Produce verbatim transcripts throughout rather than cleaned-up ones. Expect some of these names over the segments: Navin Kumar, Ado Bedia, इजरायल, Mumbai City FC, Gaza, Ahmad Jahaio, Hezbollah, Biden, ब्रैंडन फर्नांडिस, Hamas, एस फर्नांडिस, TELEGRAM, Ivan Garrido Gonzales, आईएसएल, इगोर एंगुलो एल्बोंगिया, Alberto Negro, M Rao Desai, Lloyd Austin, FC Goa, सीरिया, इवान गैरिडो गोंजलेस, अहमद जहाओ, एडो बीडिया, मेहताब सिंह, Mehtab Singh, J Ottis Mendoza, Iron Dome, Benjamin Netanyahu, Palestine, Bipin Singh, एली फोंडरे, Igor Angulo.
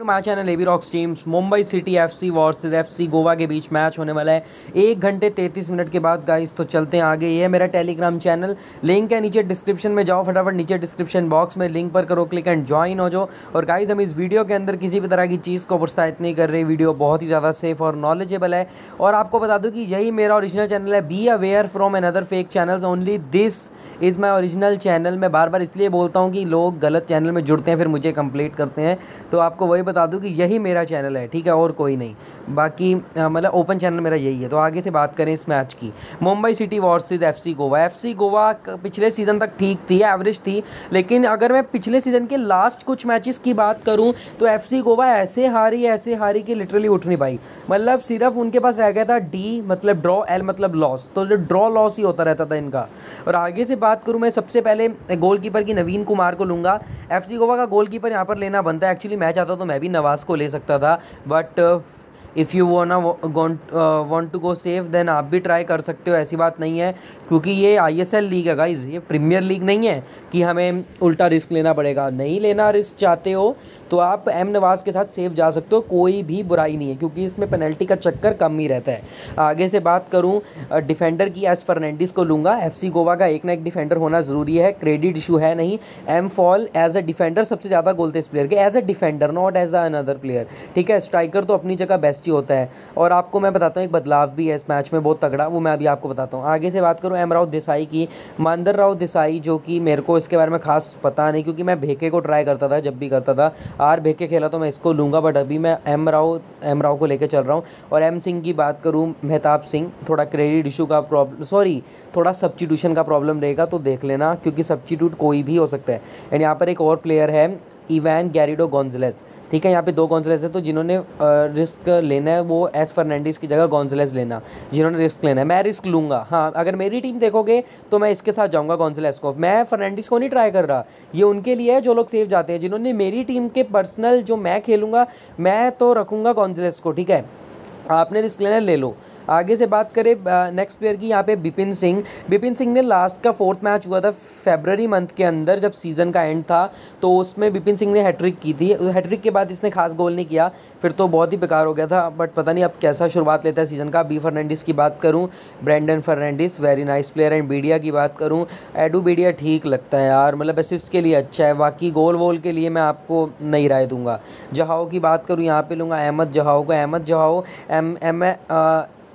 हमारा channel AB rocks teams Mumbai city FC versus FC Goa के बीच मैच होने वाला है एक घंटे तैंतीस मिनट के बाद गाइस। तो चलते हैं आगे। ये है मेरा टेलीग्राम चैनल, लिंक है नीचे डिस्क्रिप्शन में, जाओ फटाफट नीचे डिस्क्रिप्शन बॉक्स में लिंक पर करो क्लिक एंड ज्वाइन हो जाओ। और गाइस हम इस वीडियो के अंदर किसी भी तरह की चीज़ को प्रोत्साहित नहीं कर रहे, वीडियो बहुत ही ज़्यादा सेफ और नॉलेजेबल है। और आपको बता दूँ कि यही मेरा ओरिजिनल चैनल है। Be aware from another fake channels, only this is my original channel. मैं बार बार इसलिए बोलता हूँ कि लोग गलत चैनल में जुड़ते हैं फिर मुझे कंप्लेंट करते हैं, तो आपको बता दूं कि यही मेरा चैनल है, ठीक है, और कोई नहीं। बाकी मतलब ओपन चैनल मेरा यही है। तो आगे से बात करें इस मैच की, Mumbai city versus FC Goa. FC Goa पिछले सीज़न तक ठीक थी, एवरेज थी, लेकिन अगर मैं पिछले सीज़न के लास्ट कुछ मैचेस की बात करूं तो एफसी गोवा ऐसे हारी ऐसे हारी कि लिटरली उठ नहीं पाई। मतलब सिर्फ उनके पास रह गया था डी मतलब ड्रॉ, एल मतलब लॉस, तो ड्रॉ लॉस ही होता रहता था इनका। और आगे से बात करूँ मैं सबसे पहले गोलकीपर की नवीन कुमार को लूँगा। एफसी गोवा का गोलकीपर यहाँ पर लेना बनता है। एक्चुअली मैच आता तो मैं भी नवाज़ को ले सकता था, but if you wanna want to go safe then आप भी ट्राई कर सकते हो, ऐसी बात नहीं है। क्योंकि ये आईएसएल लीग है गाइज़, ये प्रीमियर लीग नहीं है कि हमें उल्टा रिस्क लेना पड़ेगा। नहीं लेना रिस्क चाहते हो तो आप एम नवाज़ के साथ सेफ जा सकते हो, कोई भी बुराई नहीं है, क्योंकि इसमें पेनल्टी का चक्कर कम ही रहता है। आगे से बात करूँ डिफेंडर की, एस फर्नांडिस को लूँगा। एफसी गोवा का एक ना एक डिफेंडर होना ज़रूरी है, क्रेडिट इशू है नहीं। M Fall as a defender सबसे ज़्यादा गोल थे इस प्लेयर के, as a defender not as a another player, ठीक है। स्ट्राइकर तो अपनी जगह बेस्ट होता है। और आपको मैं बताता हूँ एक बदलाव भी है इस मैच में बहुत तगड़ा, वो मैं अभी आपको बताता हूँ। आगे से बात करूँ एम राव देसाई की, मंदर राव देसाई, जो कि मेरे को इसके बारे में खास पता नहीं, क्योंकि मैं भेके को ट्राई करता था जब भी करता था, आर भेके खेला तो मैं इसको लूँगा, बट अभी मैं एम राव एम राव को लेकर चल रहा हूँ। और एम सिंह की बात करूँ, मेहताब सिंह, थोड़ा क्रेडिट इशू का प्रॉब्लम, सॉरी थोड़ा सब्स्टिट्यूशन का प्रॉब्लम रहेगा, तो देख लेना क्योंकि सब्स्टिट्यूट कोई भी हो सकता है। एंड यहाँ पर एक और प्लेयर है इवान गैरिडो गोंजलेस, ठीक है, यहाँ पे दो गोंजलेस है, तो जिन्होंने रिस्क लेना है वो एस फर्नांडिस की जगह गोंजलेस लेना, जिन्होंने रिस्क लेना है। मैं रिस्क लूँगा, हाँ, अगर मेरी टीम देखोगे तो मैं इसके साथ जाऊँगा गोंजलेस को, मैं फर्नांडिस को नहीं ट्राई कर रहा। ये उनके लिए है जो लोग सेफ जाते हैं, जिन्होंने मेरी टीम के पर्सनल जो मैं खेलूँगा मैं तो रखूँगा गोंजलेस को, ठीक है, आपने रिस्क लेना ले लो। आगे से बात करें नेक्स्ट प्लेयर की, यहाँ पे बिपिन सिंह। बिपिन सिंह ने लास्ट का फोर्थ मैच हुआ था फेबररी मंथ के अंदर जब सीज़न का एंड था, तो उसमें बिपिन सिंह ने हैट्रिक की थी। हैट्रिक के बाद इसने खास गोल नहीं किया, फिर तो बहुत ही बेकार हो गया था, बट पता नहीं अब कैसा शुरुआत लेता है सीज़न का। बी फर्नांडिस की बात करूँ, ब्रैंडन फर्नांडिस very nice player. And Bedia की बात करूँ, एडो बीडिया ठीक लगता है यार, मतलब असिस्ट के लिए अच्छा है, बाकी गोल वोल के लिए मैं आपको नहीं राय दूँगा। जहाओ की बात करूँ, यहाँ पर लूँगा अहमद जहाओ को। अहमद जहाओ M M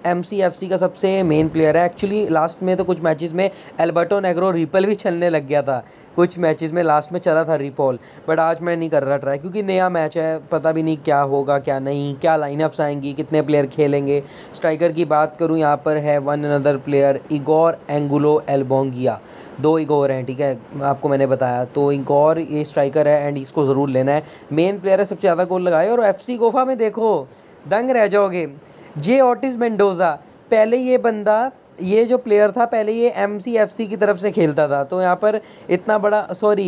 M C F C का सबसे मेन प्लेयर है। एक्चुअली लास्ट में तो कुछ मैचेस में एल्बर्टो नेग्रो रिपल भी चलने लग गया था, कुछ मैचेस में लास्ट में चला था रिपॉल, बट आज मैं नहीं कर रहा ट्राई क्योंकि नया मैच है, पता भी नहीं क्या होगा क्या नहीं, क्या लाइनअप्स आएंगी, कितने प्लेयर खेलेंगे। स्ट्राइकर की बात करूँ, यहाँ पर है one another player इगोर एंगुलो एल्बोंगिया, दो इगोर हैं, ठीक है, आपको मैंने बताया। तो इगोर ये स्ट्राइकर है एंड इसको ज़रूर लेना है, मेन प्लेयर है, सबसे ज़्यादा गोल लगाए। और एफ सी गोवा में देखो दंग रह जाओगे, जे ऑटिस मेंडोज़ा, पहले ये बंदा ये जो प्लेयर था पहले ये एम सी एफ सी की तरफ से खेलता था, तो यहाँ पर इतना बड़ा सॉरी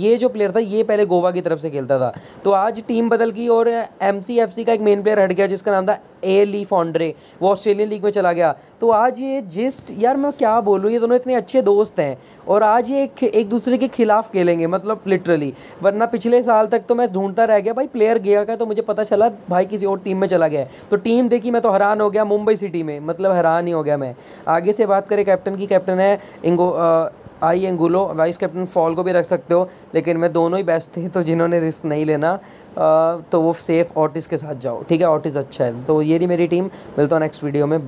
ये जो प्लेयर था ये पहले गोवा की तरफ से खेलता था, तो आज टीम बदल गई और एम सी एफ सी का एक मेन प्लेयर हट गया जिसका नाम था एली फोंडरे, वो ऑस्ट्रेलियन लीग में चला गया। तो आज ये जिस्ट यार मैं क्या बोलूँ, ये दोनों इतने अच्छे दोस्त हैं और आज ये एक, एक दूसरे के खिलाफ खेलेंगे, मतलब लिटरली, वरना पिछले साल तक तो मैं ढूंढता रह गया भाई प्लेयर गया का, तो मुझे पता चला भाई किसी और टीम में चला गया है, तो टीम देखी मैं तो हैरान हो गया, मुंबई सिटी में, मतलब हैरान ही हो गया मैं। आगे से बात करें कैप्टन की, कैप्टन है इंगो आ, आई एंगुलो, वाइस कैप्टन फॉल को भी रख सकते हो, लेकिन मैं दोनों ही बेस्ट थे, तो जिन्होंने रिस्क नहीं लेना तो वो सेफ ऑटिस के साथ जाओ, ठीक है, ऑटिस अच्छा है। तो ये रही मेरी टीम, मिलता हूँ नेक्स्ट वीडियो में।